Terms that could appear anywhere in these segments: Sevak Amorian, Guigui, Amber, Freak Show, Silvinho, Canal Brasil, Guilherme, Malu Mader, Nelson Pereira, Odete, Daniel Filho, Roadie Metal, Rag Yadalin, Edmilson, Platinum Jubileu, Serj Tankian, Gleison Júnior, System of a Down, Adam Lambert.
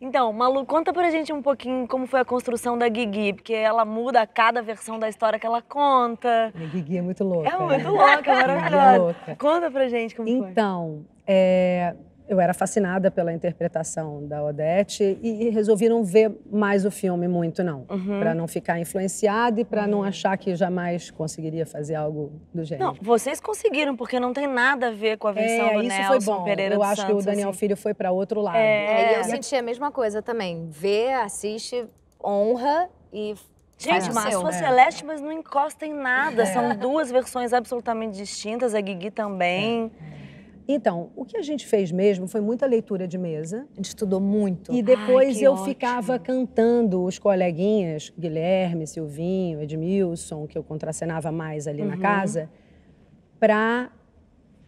Então, Malu, conta pra gente um pouquinho como foi a construção da Guigui, porque ela muda a cada versão da história que ela conta. A Guigui é muito louca. É muito louca, maravilhosa. É louca. Conta pra gente como foi. Então, eu era fascinada pela interpretação da Odete e resolvi não ver mais o filme muito, não. Uhum. Pra não ficar influenciada e pra não achar que jamais conseguiria fazer algo do gênero. Não, vocês conseguiram, porque não tem nada a ver com a versão do Nelson Pereira dos Santos. Isso foi bom. Eu acho que o Daniel Filho foi pra outro lado. É, e eu senti a mesma coisa também. Vê, assiste, honra e... Gente, mas sua Celeste, mas não encosta em nada. São duas versões absolutamente distintas, a Guigui também. Então, o que a gente fez mesmo foi muita leitura de mesa. A gente estudou muito. E depois ficava cantando os coleguinhas, Guilherme, Silvinho, Edmilson, que eu contracenava mais ali na casa, para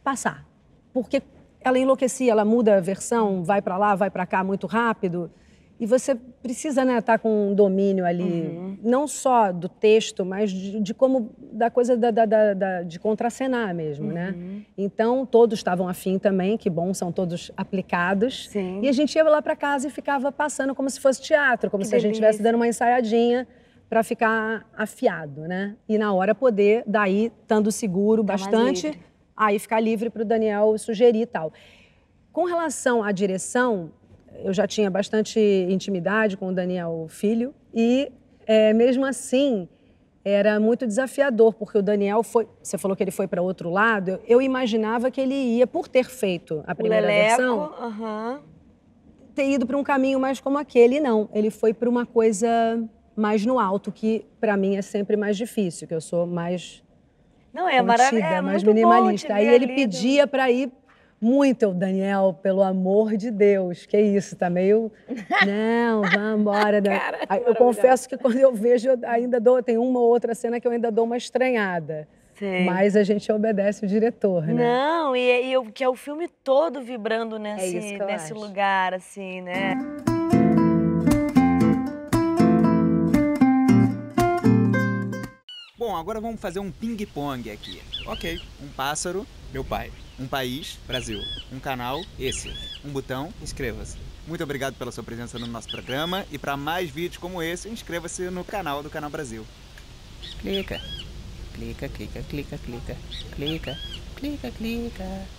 passar. Porque ela enlouquecia, ela muda a versão, vai para lá, vai para cá muito rápido. E você precisa estar com um domínio ali, não só do texto, mas de como, da coisa de contracenar mesmo, né? Então, todos estavam afim também, que bom, são todos aplicados. Sim. E a gente ia lá para casa e ficava passando como se fosse teatro, como se a gente estivesse dando uma ensaiadinha para ficar afiado, né? E na hora poder, daí, estando seguro bastante, aí ficar livre para o Daniel sugerir e tal. Com relação à direção, eu já tinha bastante intimidade com o Daniel Filho e, mesmo assim, era muito desafiador, porque o Daniel foi... Você falou que ele foi para outro lado. Eu imaginava que ele ia, por ter feito a primeira versão, ter ido para um caminho mais como aquele. Não, ele foi para uma coisa mais no alto, que para mim é sempre mais difícil, que eu sou mais contida, mais minimalista. Aí ele pedia para ir... Muito, Daniel, pelo amor de Deus, que isso, tá meio... Não, vamos embora. Eu confesso que quando eu vejo, eu ainda dou, tem uma ou outra cena que eu ainda dou uma estranhada. Sim. Mas a gente obedece o diretor, né? Não, e eu, que é o filme todo vibrando nesse lugar, assim, né? Bom, agora vamos fazer um ping-pong aqui. Ok, um pássaro, meu pai. Um país, Brasil. Um canal, esse. Um botão, inscreva-se. Muito obrigado pela sua presença no nosso programa e para mais vídeos como esse, inscreva-se no canal do Canal Brasil. Clica. Clica, clica, clica, clica. Clica, clica, clica.